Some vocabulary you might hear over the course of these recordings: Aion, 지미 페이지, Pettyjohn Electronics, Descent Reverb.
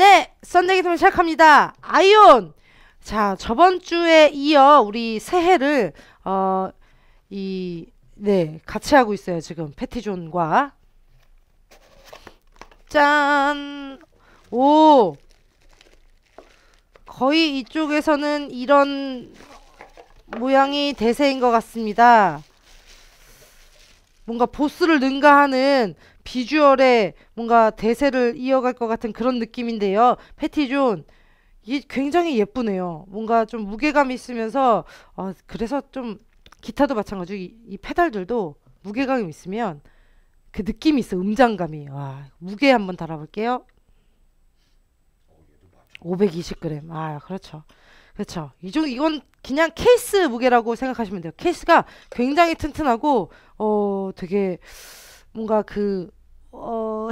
네! 썬데이 토론 시작합니다. 아이온! 자, 저번주에 이어 우리 새해를 같이 하고 있어요. 지금 패티존과 짠! 오! 거의 이쪽에서는 이런 모양이 대세인 것 같습니다. 뭔가 보스를 능가하는 비주얼에 뭔가 대세를 이어갈 것 같은 그런 느낌인데요. 패티존 이게 굉장히 예쁘네요. 뭔가 좀 무게감이 있으면서 그래서 좀 기타도 마찬가지고 이 페달들도 무게감이 있으면 그 느낌이 있어. 음장감이. 와, 무게 한번 달아볼게요. 520g. 아, 그렇죠. 그렇죠. 이건 그냥 케이스 무게라고 생각하시면 돼요. 케이스가 굉장히 튼튼하고 되게 뭔가 그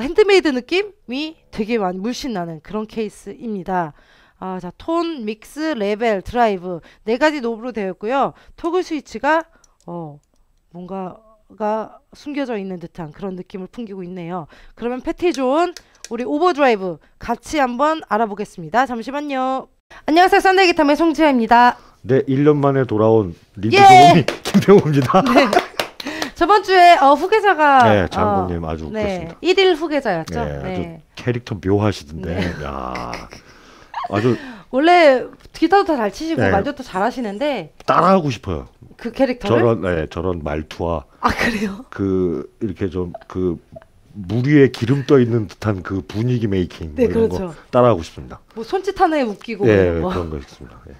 핸드메이드 느낌이 되게 많이 물씬 나는 그런 케이스입니다. 아, 자, 톤, 믹스, 레벨, 드라이브 4가지 노브로 되어 있고요. 토글 스위치가 뭔가가 숨겨져 있는 듯한 그런 느낌을 풍기고 있네요. 그러면 패티존 우리 오버드라이브 같이 한번 알아보겠습니다. 잠시만요. 안녕하세요. 썬데이 기타맨 송지아입니다. 네, 1년 만에 돌아온 리드소음이 김병호입니다. 네. 저번 주에 후계자가 네, 장군님 아주 웃겼습니다. 1일 후계자였죠. 네, 네. 아주 캐릭터 묘하시던데. 네. 야, 아주 원래 기타도 다 잘 치시고 네. 말도 또 잘하시는데 따라하고 싶어요. 그 캐릭터를 저런 말투와 그래요? 그 이렇게 좀 그 물 위에 기름 떠 있는 듯한 그 분위기 메이킹 네, 뭐 이런 그렇죠. 거 따라하고 싶습니다. 뭐 손짓 하나에 웃기고 네, 뭐. 그런 거 있습니다. 네.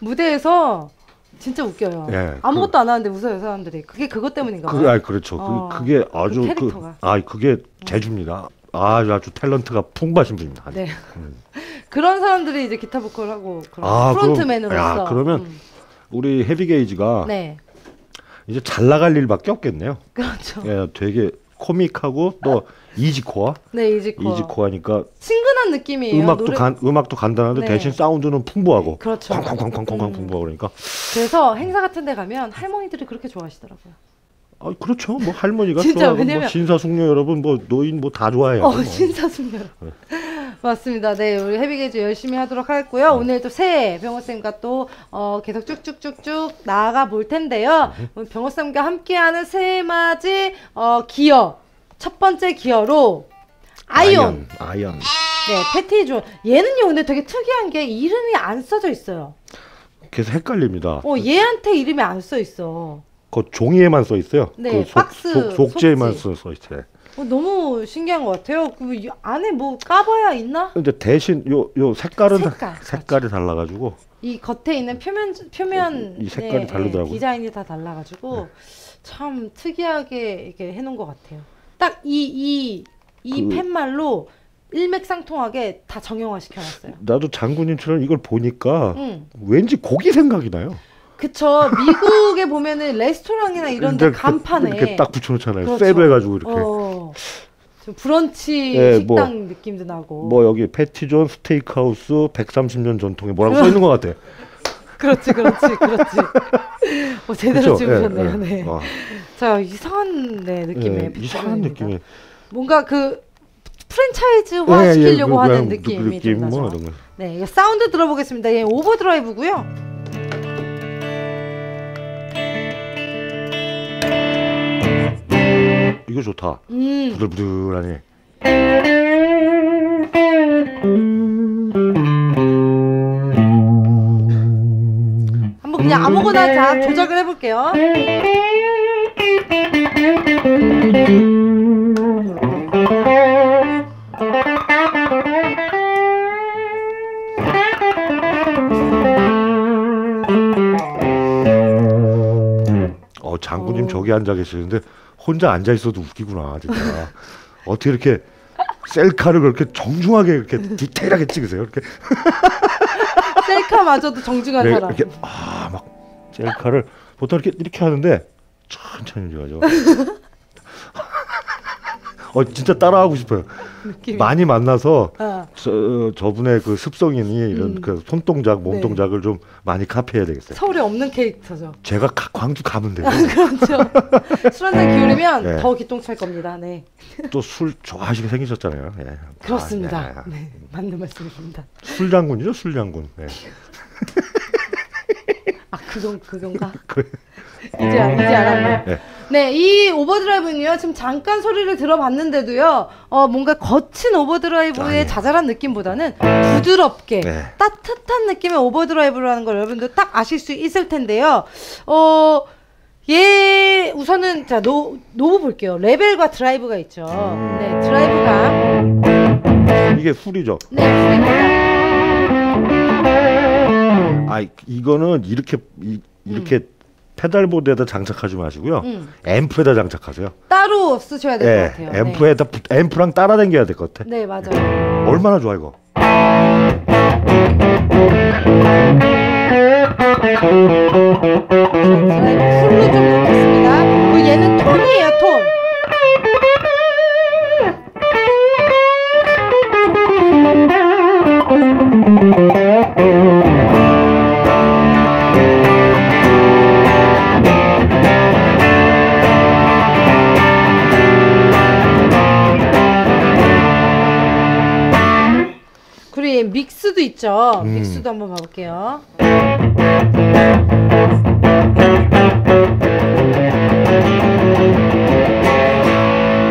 무대에서 진짜 웃겨요. 네, 아무것도 안 하는데 웃어요 사람들이. 그게 그것 때문인가 봐요. 그렇죠. 그게 아주 그게 재주입니다. 아주 탤런트가 풍부하신 분입니다. 아니. 네. 그런 사람들이 이제 기타 보컬 하고 프론트맨으로서. 그러면 우리 헤비 게이지가 네. 이제 잘 나갈 일밖에 없겠네요. 그렇죠. 예, 되게 코믹하고 또 이지코어. 네, 이지코어니까 친근한 느낌이에요. 음악도 간단한데 네. 대신 사운드는 풍부하고. 그렇죠. 쾅쾅쾅쾅쾅 풍부하고 그러니까. 그래서 행사 같은 데 가면 할머니들이 그렇게 좋아하시더라고요. 아, 그렇죠. 뭐 할머니가 좋아하고 왜냐면... 뭐 신사숙녀 여러분 뭐 노인 뭐 다 좋아해요. 신사숙녀. 네. 맞습니다. 네, 우리 헤비게이즈 열심히 하도록 하겠고요. 오늘 또 새해 병호쌤과 또 계속 쭉쭉쭉쭉 나아가 볼 텐데요. 오늘 병호쌤과 함께하는 새해맞이 기어 첫 번째 기어로 아이온. 네, 패티존. 얘는요, 근데 되게 특이한 게 이름이 안 써져 있어요. 계속 헷갈립니다. 얘한테 이름이 안 써 있어. 그 종이에만 써 있어요. 네, 그 박스 속지에만 써 있어요. 너무 신기한 것 같아요. 그 안에 뭐 까봐야 있나? 근데 대신 요 색깔이 달라가지고 이 겉에 있는 표면 이 색깔이 다르더라고요. 디자인이 다 달라가지고 참 특이하게 이렇게 해놓은 것 같아요. 딱 이 팻말로 일맥상통하게 다 정형화 시켜놨어요. 나도 장군님처럼 이걸 보니까 왠지 고기 생각이 나요. 그쵸. 미국에 보면은 레스토랑이나 이런 데 간판에 이렇게 딱 붙여놓잖아요. 그렇죠. 세브 해가지고 이렇게 좀 브런치 네, 식당 뭐, 느낌도 나고 뭐 여기 패티존 스테이크하우스 130년 전통에 뭐라고 써있는 것 같아. 그렇지. 제대로 지으셨네요. 네. 자, 이상한 느낌이에요. 이상한 느낌이에요. 뭔가 그 프랜차이즈화 시키려고 하는 느낌이 좀 나죠. 네, 사운드 들어보겠습니다. 얘 오버드라이브고요. 이거 좋다. 부들부들하니. 한번 그냥 아무거나 다 조작을 해볼게요. 장군님 저기 앉아 계시는데 혼자 앉아 있어도 웃기구나 진짜. 어떻게 이렇게 셀카를 그렇게 정중하게 이렇게 디테일하게 찍으세요? 이렇게 셀카마저도 정중한 네, 사람. 이렇게 막 셀카를 보통 이렇게 하는데 천천히 가죠. 진짜 따라하고 싶어요. 느낌이. 많이 만나서 저분의 그 습성이니 이런 그 손동작, 몸동작을 네. 좀 많이 카피해야 되겠어요. 서울에 없는 캐릭터죠. 제가 광주 가면 돼요. 아, 그렇죠. 술 한잔 기울이면 네. 더 기똥찰 겁니다. 네. 또 술 좋아하시게 생기셨잖아요. 예. 그렇습니다. 아, 예. 네. 맞는 말씀입니다. 술장군이죠, 술장군. 네. 아, 그건가? 이제 알았네. 네. 네, 이 오버드라이브는요, 지금 잠깐 소리를 들어봤는데도요, 뭔가 거친 오버드라이브의 네. 자잘한 느낌보다는 부드럽게 네. 따뜻한 느낌의 오버드라이브라는 걸 여러분들 딱 아실 수 있을 텐데요. 예, 우선은, 자, 노브 볼게요. 레벨과 드라이브가 있죠. 네, 드라이브가. 이게 풀이죠. 네, 풀입니다. 아, 이거는 이렇게. 페달보드에다 장착하지 마시고요. 앰프에다 장착하세요. 따로 쓰셔야 될 것 같아요. 앰프에다 네. 앰프랑 따라 당겨야 될 것 같아. 네, 맞아요. 얼마나 좋아 이거. 드라이브 풀로 좀 넣겠습니다. 그리고 얘는 톤이에요, 톤. 믹스도 있죠. 믹스도 한번 봐볼게요.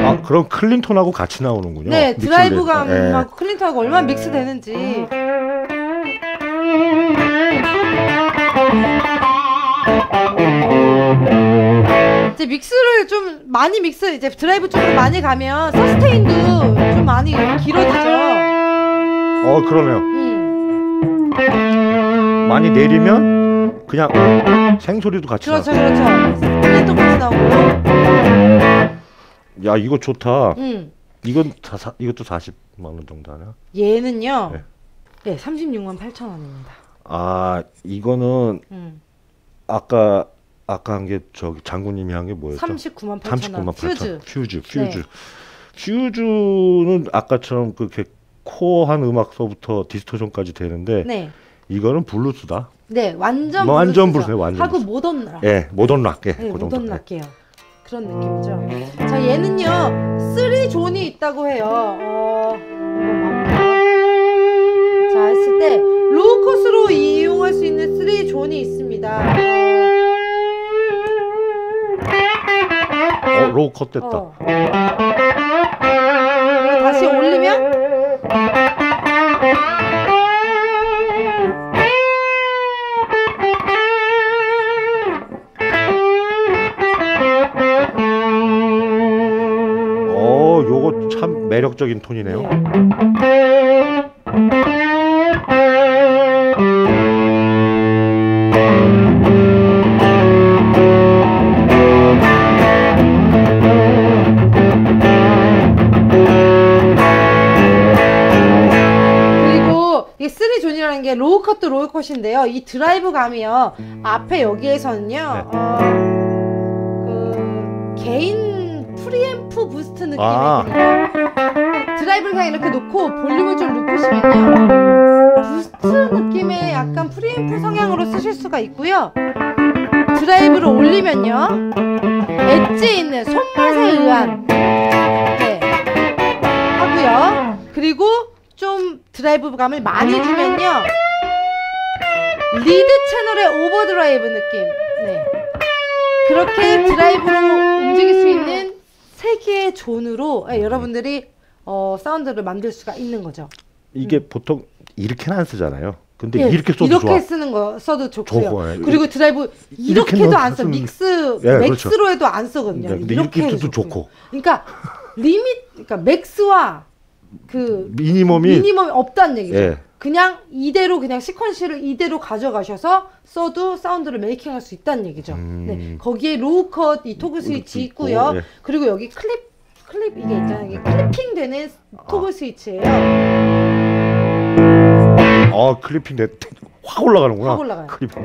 아, 그럼 클린톤하고 같이 나오는군요. 네, 드라이브감하고 클린톤하고 얼마나 믹스 되는지. 이제 믹스를 좀 많이 이제 드라이브 쪽으로 많이 가면 서스테인도 좀 많이 길어지죠. 그러네요. 많이 내리면 그냥 생소리도 같이 그렇죠, 나고. 그렇죠. 클린톤 같이 나오고. 야, 이거 좋다. 이건 이것도 40만 원 정도 하나? 얘는요. 네. 예, 36만 8천 원입니다. 아, 이거는 아까 한 게 저기 장군님이 한 게 뭐였죠? 39만 8천 원. 퓨즈. 네. 퓨즈는 아까처럼 그렇게 코어한 음악서부터 디스토션까지 되는데 네. 이거는 블루스다. 네, 완전 블루스예요. 완전 하고 모던 락. 예, 모던 락. 예, 네, 그 모던 락이에요. 그런 느낌이죠. 자, 얘는요 3존이 있다고 해요. 자, 했을 때 로우 컷으로 이용할 수 있는 3존이 있습니다. 로우 컷 됐다. 다시 올리면. 요거 참 매력적인 톤이네요. 네. 쓰리존이라는 게 로우 컷도 로우 컷인데요. 이 드라이브 감이요. 앞에 여기에서는요. 네. 그 개인 프리앰프 부스트 느낌의 드라이브를 그냥 이렇게 놓고 볼륨을 좀 높이시면요. 부스트 느낌의 약간 프리앰프 성향으로 쓰실 수가 있고요. 드라이브를 올리면요. 엣지에 있는 손맛에 의한 네. 하고요. 그리고 좀 드라이브감을 많이 주면요 리드 채널의 오버드라이브 느낌. 네, 그렇게 드라이브로 움직일 수 있는 세 개의 존으로 여러분들이 사운드를 만들 수가 있는 거죠. 이게 보통 이렇게는 안 쓰잖아요. 근데 예, 이렇게 써도 이렇게 좋아. 이렇게 쓰는 거 써도 좋고요. 그리고 드라이브 이렇게도 안 써. 믹스, 예, 맥스로 그렇죠. 해도 안 쓰거든요. 네, 근데 이렇게 해도 좋고. 그러니까 그러니까 맥스와 그 미니멈이 없다는 얘기죠. 예. 그냥 이대로 그냥 시퀀시를 이대로 가져가셔서 써도 사운드를 메이킹할 수 있다는 얘기죠. 네, 거기에 로우 컷, 이 토글 스위치 있고요. 예. 그리고 여기 클립 이게 있잖아요. 이게 클리핑 되는 토글 스위치예요. 아, 클리핑 돼. 확 올라가는구나. 확 올라가요. 클리핑.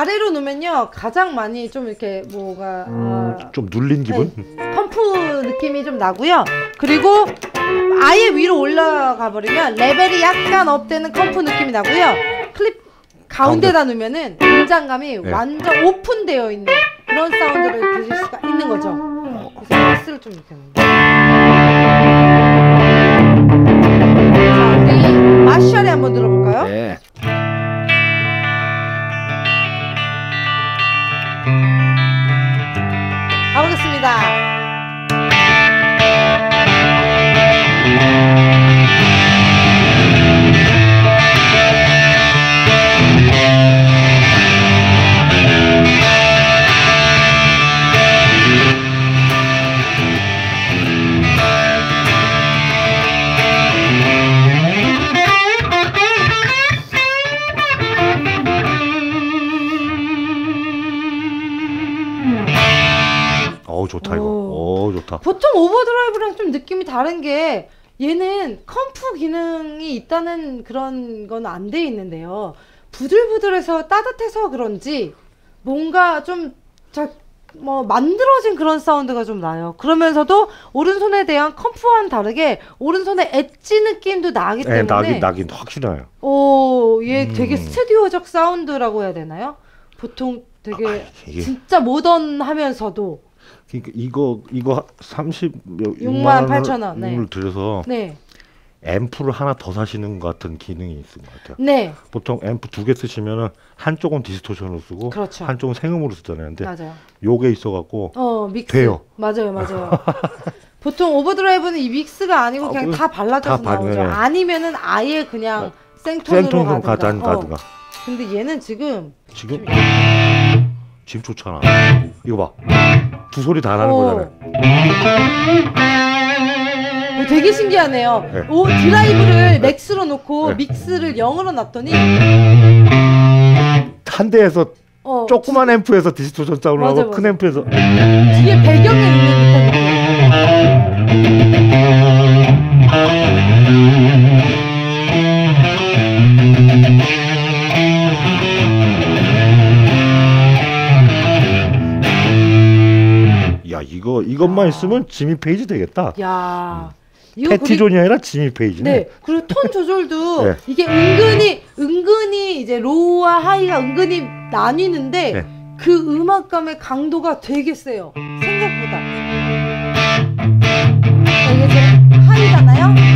아래로 놓으면요 가장 많이 좀 이렇게 뭐가 좀 눌린 기분? 네. 펌프 느낌이 좀 나고요. 그리고 아예 위로 올라가 버리면 레벨이 약간 업되는 컴프 느낌이 나고요. 클립 가운데다 놓으면은 긴장감이 네. 완전 오픈되어 있는 그런 사운드를 들을 수가 있는 거죠. 그래서 베이스를 좀 이렇게 합니다. 자, 우리 마샬이 한번 들어볼까요? 네. 가보겠습니다. 좋다 이거. 오, 좋다. 보통 오버드라이브랑 좀 느낌이 다른 게 얘는 컴프 기능이 있다는 그런 건 안 돼 있는데요. 부들부들해서 따뜻해서 그런지 뭔가 좀 잘 뭐 만들어진 그런 사운드가 좀 나요. 그러면서도 오른손에 대한 컴프와는 다르게 오른손에 엣지 느낌도 나기 때문에. 네, 나긴 확실히 나요. 오, 얘 되게 스튜디오적 사운드라고 해야 되나요? 보통 되게 이게... 진짜 모던하면서도. 그러니까 이거 36만 8천 원을 네. 들여서 네. 앰프를 하나 더 사시는 것 같은 기능이 있는 것 같아요. 네. 보통 앰프 두 개 쓰시면은 한쪽은 디스토션으로 쓰고 그렇죠. 한쪽은 생음으로 쓰잖아요. 근데 맞아요. 요게 있어갖고 믹스. 돼요. 맞아요. 보통 오버드라이브는 이 믹스가 아니고 그냥 다 발라져서 나오죠. 네. 아니면은 아예 그냥 생톤으로 가든가. 근데 얘는 지금 좋잖아. 이거 봐. 두 소리 다 나는 거잖아요. 되게 신기하네요. 네. 오, 드라이브를 맥스로 놓고 네. 믹스를 0으로 놨더니 한 대에서 조그만 앰프에서 디스토션 사운드 나고 큰 앰프에서 뒤에 배경에 있는 듯한 이것만 있으면 지미 페이지 되겠다. 야, 패티존이 아니라 지미 페이지네. 네, 그리고 톤 조절도 네. 이게 은근히 이제 로우와 하이가 은근히 나뉘는데 네. 그 음악감의 강도가 되게 세요. 생각보다. 자, 이게 지금 하이잖아요.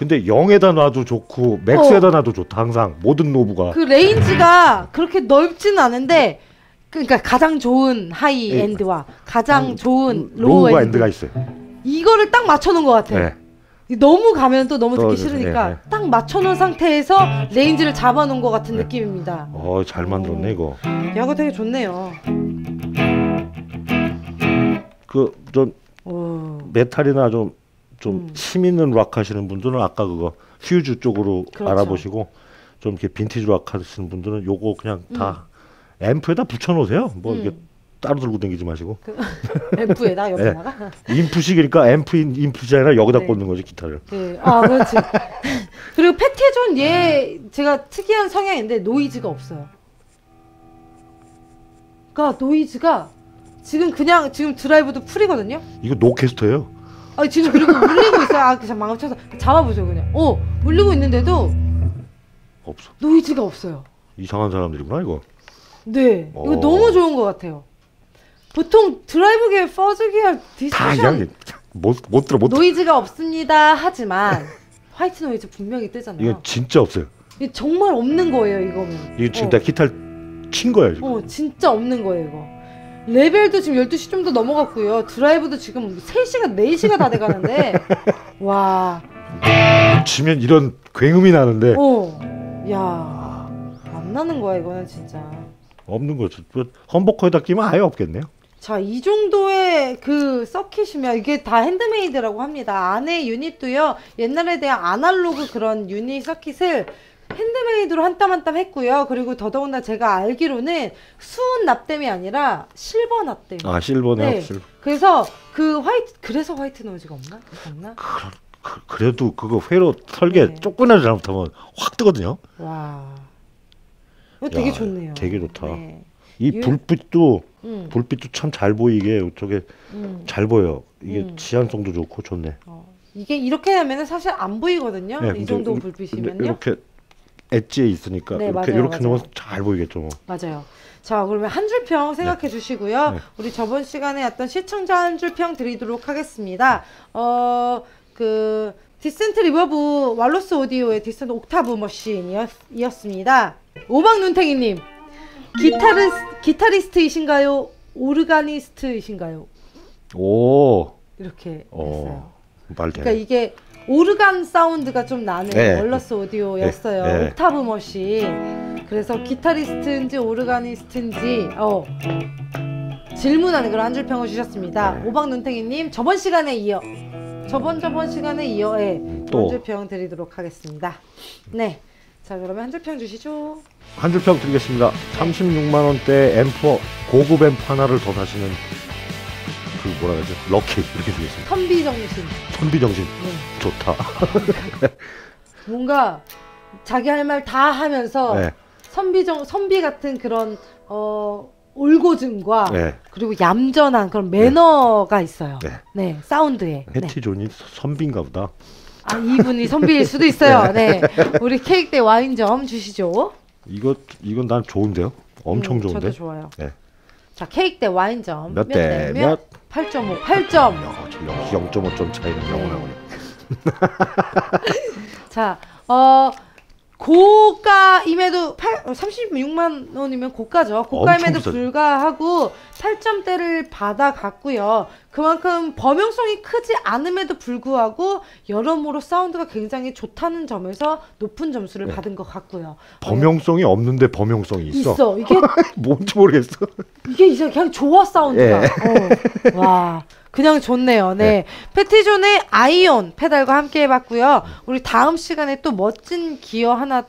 근데 0에다 놔도 좋고 맥스에다 놔도 좋다. 항상 모든 노브가 그 레인지가 그렇게 넓진 않은데 그러니까 가장 좋은 하이 네. 엔드와 가장 좋은 로우 엔드가 있어요. 이거를 딱 맞춰놓은 것 같아. 네. 너무 가면 또 너무 듣기 싫으니까 네, 네. 딱 맞춰놓은 상태에서 레인지를 잡아놓은 것 같은 네. 느낌입니다. 잘 만들었네 이거. 야, 이거 되게 좋네요. 그 좀 메탈이나 좀 힘있는 락 하시는 분들은 아까 그거 퓨즈 쪽으로 그렇죠. 알아보시고 좀 이렇게 빈티지 락 하시는 분들은 요거 그냥 다 앰프에다 붙여놓으세요. 뭐 이렇게 따로 들고 다니지 마시고 그, 앰프에다 옆에다가 네. 인풋이니까 인풋이 아니라 여기다 네. 꽂는 거지 기타를. 네. 아 그렇지. 그리고 패티존 얘 제가 특이한 성향인데 노이즈가 없어요. 그러니까 노이즈가 지금 드라이브도 풀이거든요. 이거 노캐스터예요. 아 지금 그리고 울리고 있어요. 아 그냥 망쳐서 잡아보죠 그냥. 울리고 있는데도 없어. 노이즈가 없어요. 이상한 사람들이구나 이거. 네. 이거 너무 좋은 것 같아요. 보통 드라이브 계열, 퍼즈 계열, 디스토션 못 들어. 노이즈가 없습니다. 하지만 화이트 노이즈 분명히 뜨잖아요. 이거 진짜 없어요. 이거 정말 없는 거예요 이거는. 이거 지금 내가 기타를 친 거예요 지금. 진짜 없는 거예요 이거. 레벨도 지금 12시 좀 더 넘어갔고요. 드라이브도 지금 3시간, 4시가 다 돼가는데 와... 치면 이런 굉음이 나는데 야... 안 나는 거야 이거는 진짜. 없는 거죠. 험버커에다 끼면 아예 없겠네요. 자, 이 정도의 그 서킷이면 이게 다 핸드메이드라고 합니다. 안에 유닛도요. 옛날에 대한 아날로그 그런 유닛 서킷을 핸드메이드로 한 땀 했고요. 그리고 더더군다나 제가 알기로는 수은 납땜이 아니라 실버 납땜. 아 실버네요. 네. 그래서 화이트 노이즈가 없나? 그래도 그거 회로 설계 네. 조금이라도 잘못하면 확 뜨거든요. 와, 이거 되게 야, 좋네요. 되게 좋다. 네. 이 불빛도 불빛도 참 잘 보이게 저게 잘 보여. 이게 지안성도 좋고 좋네. 이게 이렇게 하면은 사실 안 보이거든요. 네, 이 정도 불빛이면요. 이렇게 엣지에 있으니까 네, 이렇게 맞아요, 이렇게 넣으면 잘 보이겠죠. 뭐. 맞아요. 자, 그러면 한 줄 평 생각해 네. 주시고요. 네. 우리 저번 시간에 어떤 시청자 한 줄 평 드리도록 하겠습니다. 그 디센트 리버브 왈로스 오디오의 디센트 옥타브 머신이었습니다. 오막 눈탱이님, 기타리스트이신가요? 오르가니스트이신가요? 오, 이렇게 했어요. 그러니까 이게 오르간 사운드가 좀 나는 네. 월러스 오디오였어요. 네. 옥타브 머신. 그래서 기타리스트인지 오르가니스트인지 질문하는 그런 한 줄 평을 주셨습니다. 네. 오박눈탱이님 저번 시간에 이어 저번 시간에 이어 한 줄 평 드리도록 하겠습니다. 네, 자 그러면 한 줄 평 주시죠. 한 줄 평 드리겠습니다. 36만원대 앰프 고급 앰프 하나를 더 사시는 그 뭐라 그러죠? 럭키 이렇게 되겠습니다. 선비정신. 선비정신. 네. 좋다. 뭔가 자기 할 말 다 하면서 네. 선비 같은 그런 올고증과 네. 그리고 얌전한 그런 매너가 네. 있어요. 네. 네 사운드에. 패티존이 네. 선비인가 보다. 아 이분이 선비일 수도 있어요. 네. 네. 우리 케이크 대 와인 점 주시죠. 이건 난 좋은데요. 엄청 좋은데. 저도 좋아요. 네. 자 케이크 대 와인 점 몇 대 몇? 8.5, 8점. 0.5점 차이는 영어 나오네. 자, 고가임에도 36만 원이면 고가죠. 고가임에도 불구하고 8점대를 받아갔고요. 그만큼 범용성이 크지 않음에도 불구하고 여러모로 사운드가 굉장히 좋다는 점에서 높은 점수를 네. 받은 것 같고요. 범용성이 없는데 범용성이 있어. 이게 뭔지 모르겠어. 이게 이제 그냥 좋아 사운드가. 네. 와. 그냥 좋네요. 네. 네. 패티존의 아이온 페달과 함께 해봤고요. 우리 다음 시간에 또 멋진 기어 하나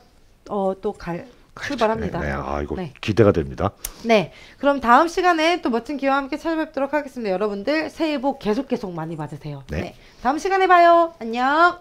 또 출발합니다. 네, 아 이거 네. 기대가 됩니다. 네, 그럼 다음 시간에 또 멋진 기어와 함께 찾아뵙도록 하겠습니다. 여러분들 새해 복 계속 많이 받으세요. 네, 네. 다음 시간에 봐요. 안녕.